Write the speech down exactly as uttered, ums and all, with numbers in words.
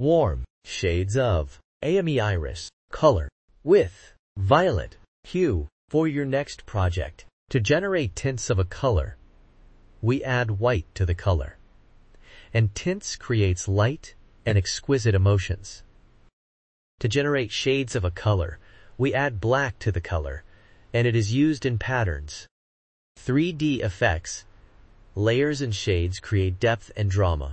warm shades of Ayame Iris color with violet hue for your next project. To generate tints of a color, we add white to the color. And tints creates light and exquisite emotions. To generate shades of a color, we add black to the color, and it is used in patterns. three D effects, layers and shades create depth and drama.